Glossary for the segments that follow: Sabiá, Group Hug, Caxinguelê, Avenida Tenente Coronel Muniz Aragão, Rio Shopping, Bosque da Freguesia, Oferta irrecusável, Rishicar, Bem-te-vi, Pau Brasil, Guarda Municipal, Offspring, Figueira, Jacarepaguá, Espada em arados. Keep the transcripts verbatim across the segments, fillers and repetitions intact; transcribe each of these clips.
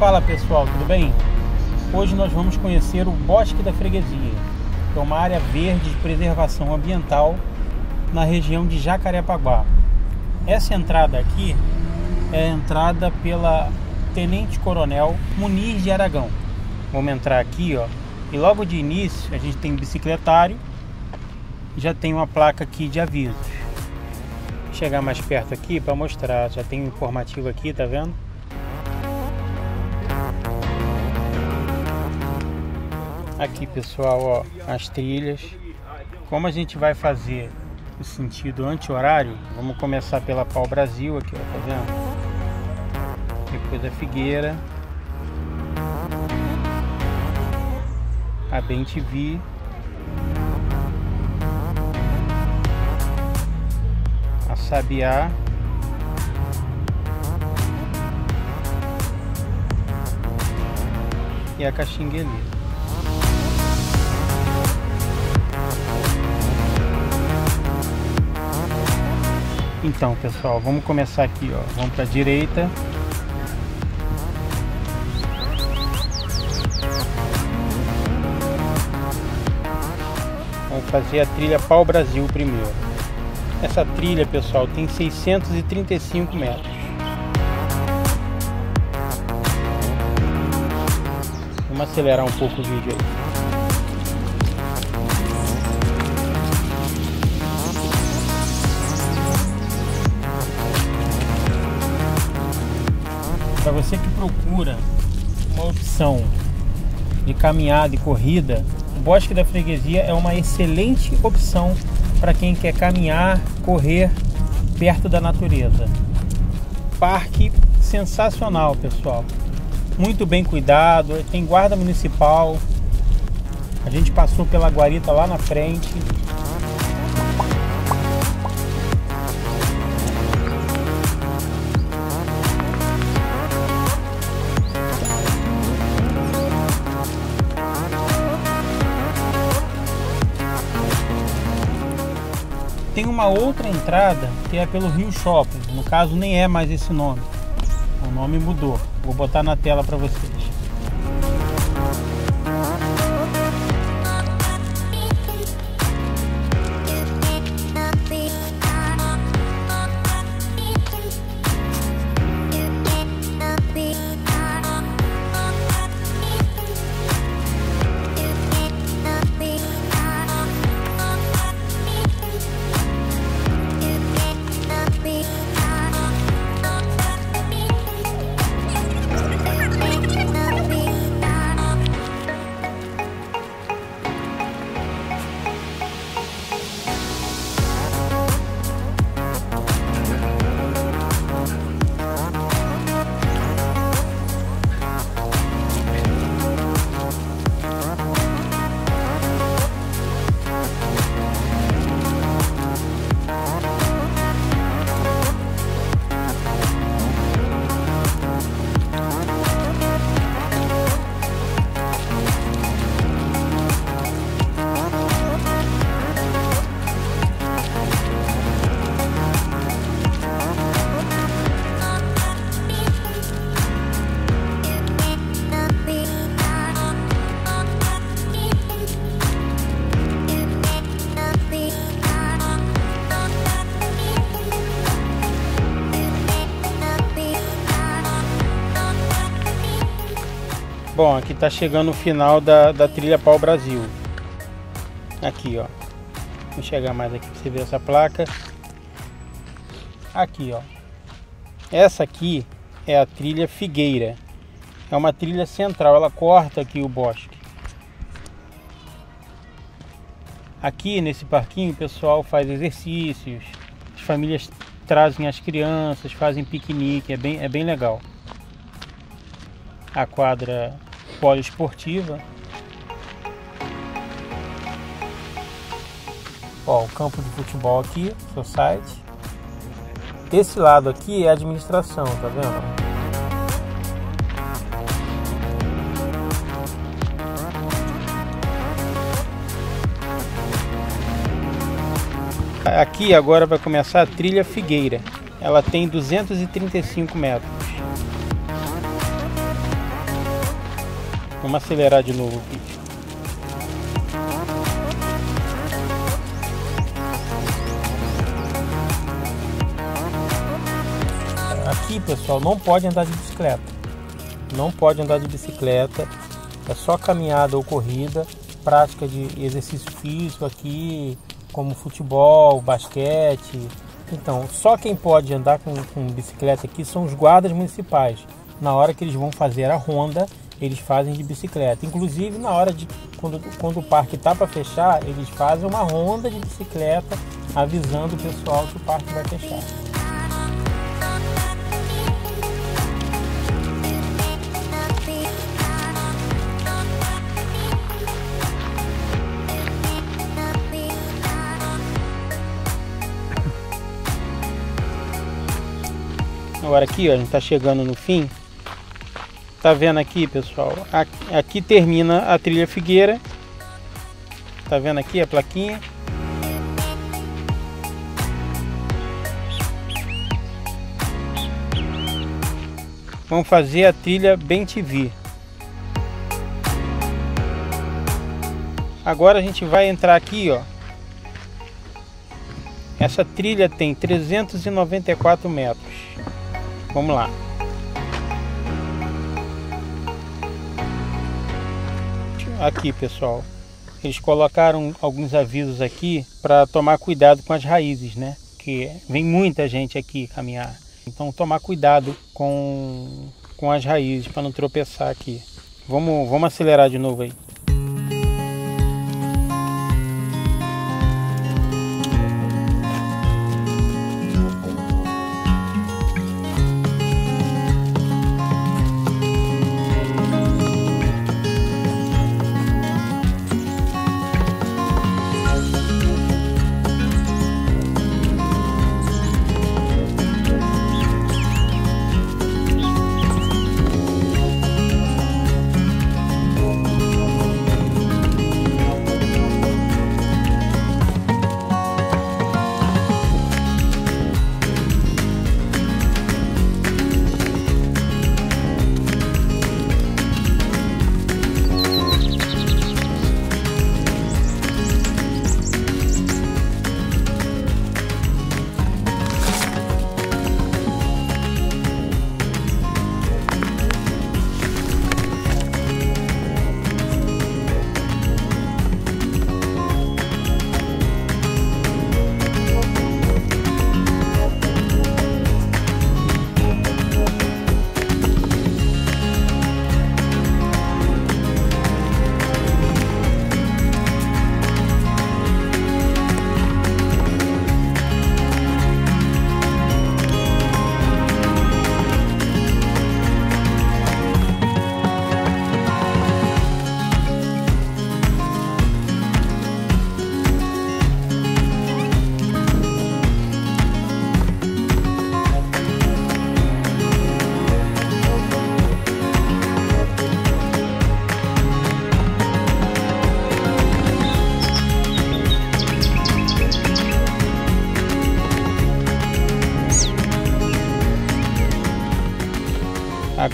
Fala pessoal, tudo bem? Hoje nós vamos conhecer o Bosque da Freguesia, que é uma área verde de preservação ambiental na região de Jacarepaguá. Essa entrada aqui é a entrada pela Tenente Coronel Muniz de Aragão. Vamos entrar aqui, ó, e logo de início a gente tem um bicicletário, já tem uma placa aqui de avisos. Vou chegar mais perto aqui para mostrar, já tem um informativo aqui, tá vendo? Aqui pessoal, ó, as trilhas. Como a gente vai fazer o sentido anti-horário, vamos começar pela Pau Brasil aqui, ó, tá vendo? Depois a Figueira, a Bem-te-vi, a Sabiá, e a Caxinguelê. Então pessoal, vamos começar aqui, ó. Vamos para a direita. Vamos fazer a trilha Pau Brasil primeiro. Essa trilha pessoal tem seiscentos e trinta e cinco metros. Vamos acelerar um pouco o vídeo aí. Para você que procura uma opção de caminhada e corrida, o Bosque da Freguesia é uma excelente opção para quem quer caminhar, correr perto da natureza. Parque sensacional, pessoal. Muito bem cuidado, tem guarda municipal. A gente passou pela guarita lá na frente. Tem uma outra entrada que é pelo Rio Shopping, no caso nem é mais esse nome, o nome mudou, vou botar na tela para vocês. Bom, aqui está chegando o final da, da trilha Pau Brasil. Aqui, ó. Vou chegar mais aqui para você ver essa placa. Aqui, ó. Essa aqui é a trilha Figueira. É uma trilha central, ela corta aqui o bosque. Aqui nesse parquinho o pessoal faz exercícios, as famílias trazem as crianças, fazem piquenique, é bem, é bem legal. A quadra poliesportiva. Ó, o campo de futebol aqui, society. Desse lado aqui é a administração, tá vendo? Aqui agora vai começar a trilha Figueira. Ela tem duzentos e trinta e cinco metros. Vamos acelerar de novo o vídeo. Aqui, pessoal, não pode andar de bicicleta. Não pode andar de bicicleta. É só caminhada ou corrida. Prática de exercício físico aqui, como futebol, basquete. Então, só quem pode andar com, com bicicleta aqui são os guardas municipais. Na hora que eles vão fazer a ronda, eles fazem de bicicleta. Inclusive, na hora de quando, quando o parque está para fechar, eles fazem uma ronda de bicicleta, avisando o pessoal que o parque vai fechar. Agora aqui, ó, a gente está chegando no fim. Tá vendo aqui, pessoal? Aqui termina a trilha Figueira. Tá vendo aqui a plaquinha? Vamos fazer a trilha Bem-te-vi. Agora a gente vai entrar aqui, ó. Essa trilha tem trezentos e noventa e quatro metros. Vamos lá. Aqui, pessoal, eles colocaram alguns avisos aqui para tomar cuidado com as raízes, né? Que vem muita gente aqui caminhar. Então, tomar cuidado com, com as raízes para não tropeçar aqui. Vamos, vamos acelerar de novo aí.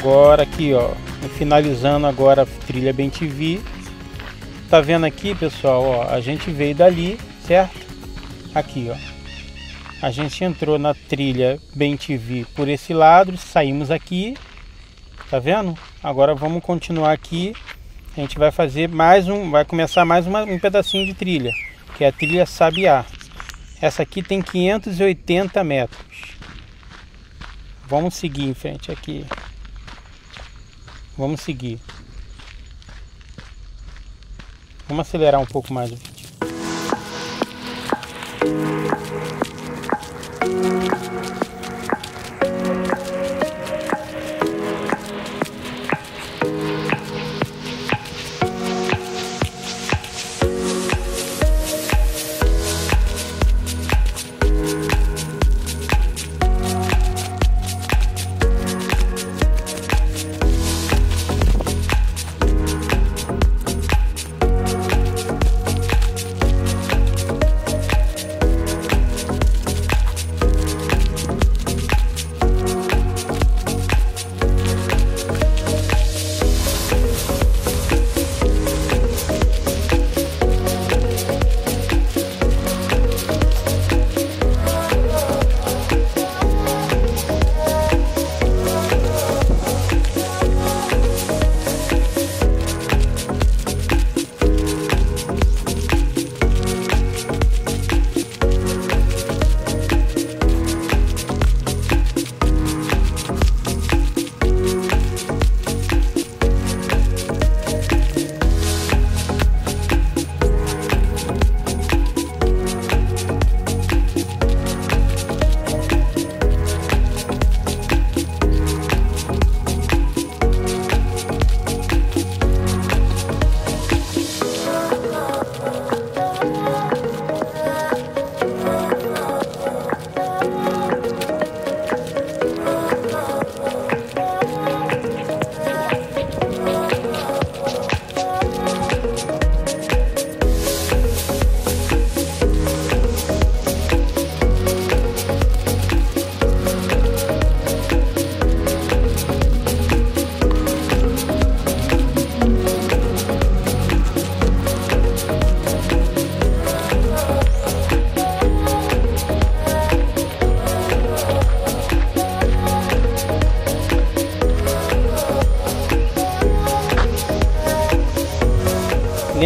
Agora aqui, ó, finalizando agora a trilha Bem-te-vi. Tá vendo aqui, pessoal, ó, a gente veio dali, certo? Aqui, ó, a gente entrou na trilha Bem-te-vi por esse lado, saímos aqui, tá vendo? Agora vamos continuar aqui, a gente vai fazer mais um, vai começar mais uma, um pedacinho de trilha, que é a trilha Sabiá. Essa aqui tem quinhentos e oitenta metros. Vamos seguir em frente aqui. Vamos seguir. Vamos acelerar um pouco mais o vídeo.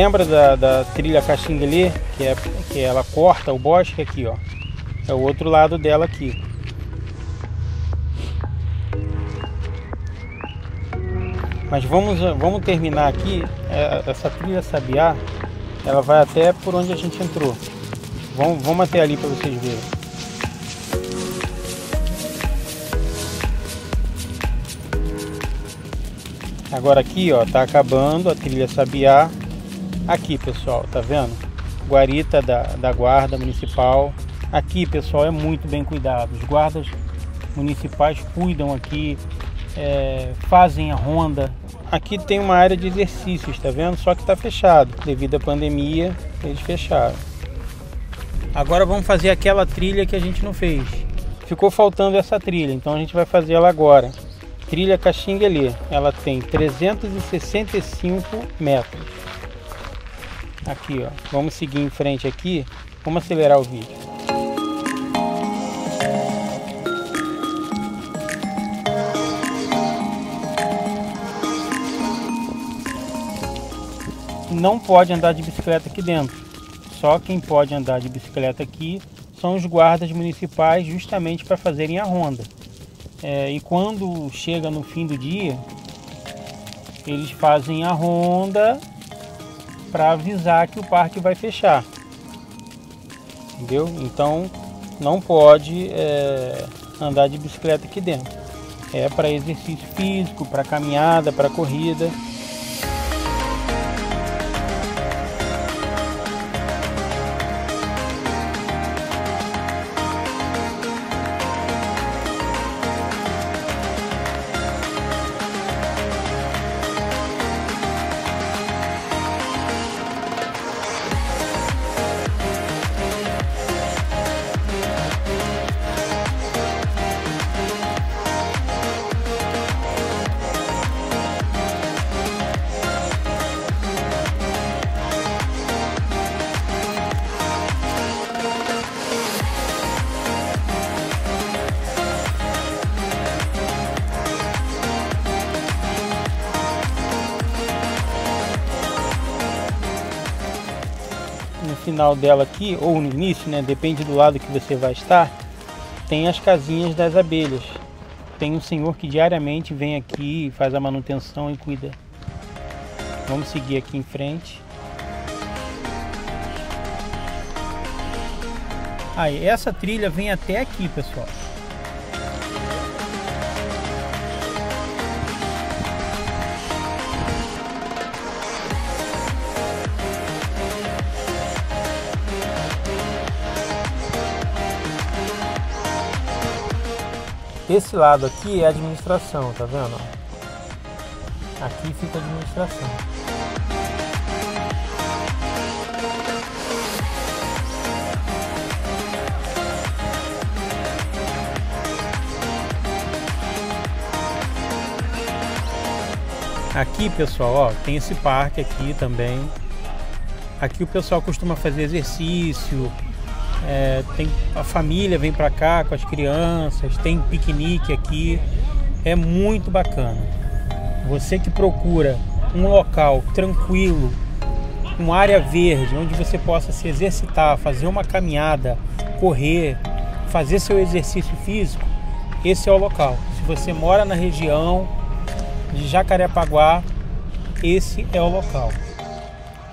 Lembra da, da trilha Caxinguelê, que, é, que ela corta o bosque aqui, ó. É o outro lado dela aqui. Mas vamos, vamos terminar aqui. Essa trilha Sabiá, ela vai até por onde a gente entrou. Vamos, vamos até ali para vocês verem. Agora aqui, ó, tá acabando a trilha Sabiá. Aqui, pessoal, tá vendo? Guarita da, da guarda municipal. Aqui, pessoal, é muito bem cuidado. Os guardas municipais cuidam aqui, é, fazem a ronda. Aqui tem uma área de exercícios, tá vendo? Só que tá fechado. Devido à pandemia, eles fecharam. Agora vamos fazer aquela trilha que a gente não fez. Ficou faltando essa trilha, então a gente vai fazer ela agora. Trilha Caxinguelê, ela tem trezentos e sessenta e cinco metros. Aqui, ó, vamos seguir em frente aqui, vamos acelerar o vídeo. Não pode andar de bicicleta aqui dentro, só quem pode andar de bicicleta aqui são os guardas municipais, justamente para fazerem a ronda. É, e quando chega no fim do dia, eles fazem a ronda para avisar que o parque vai fechar, entendeu? Então não pode é, andar de bicicleta aqui dentro, é para exercício físico, para caminhada, para corrida. Final dela aqui, ou no início, né, depende do lado que você vai estar, tem as casinhas das abelhas. Tem um senhor que diariamente vem aqui, faz a manutenção e cuida. Vamos seguir aqui em frente. Aí, ah, essa trilha vem até aqui, pessoal. Esse lado aqui é a administração, tá vendo? Aqui fica a administração. Aqui, pessoal, ó, tem esse parque aqui também. Aqui o pessoal costuma fazer exercício. É, tem, a família vem para cá com as crianças, tem piquenique aqui, é muito bacana. Você que procura um local tranquilo, uma área verde, onde você possa se exercitar, fazer uma caminhada, correr, fazer seu exercício físico, esse é o local. Se você mora na região de Jacarepaguá, esse é o local.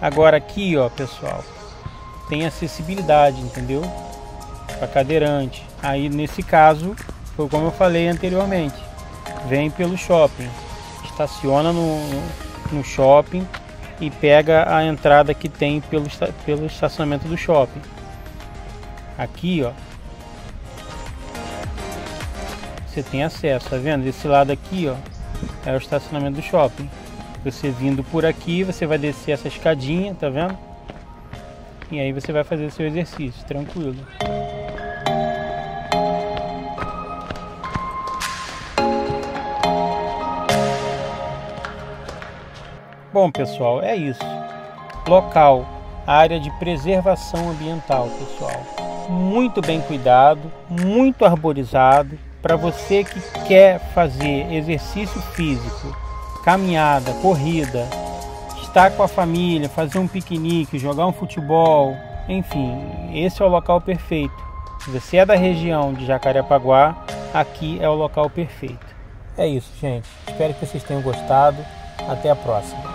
Agora aqui, ó, pessoal, tem acessibilidade, entendeu? Para cadeirante. Aí nesse caso, foi como eu falei anteriormente, vem pelo shopping, estaciona no, no shopping e pega a entrada que tem pelo, pelo estacionamento do shopping. Aqui, ó, você tem acesso, tá vendo? Desse lado aqui, ó, é o estacionamento do shopping. Você vindo por aqui, você vai descer essa escadinha, tá vendo? E aí você vai fazer seu exercício, tranquilo. Bom, pessoal, é isso. Local, área de preservação ambiental, pessoal. Muito bem cuidado, muito arborizado. Para você que quer fazer exercício físico, caminhada, corrida, estar com a família, fazer um piquenique, jogar um futebol, enfim, esse é o local perfeito. Se você é da região de Jacarepaguá, aqui é o local perfeito. É isso, gente. Espero que vocês tenham gostado. Até a próxima.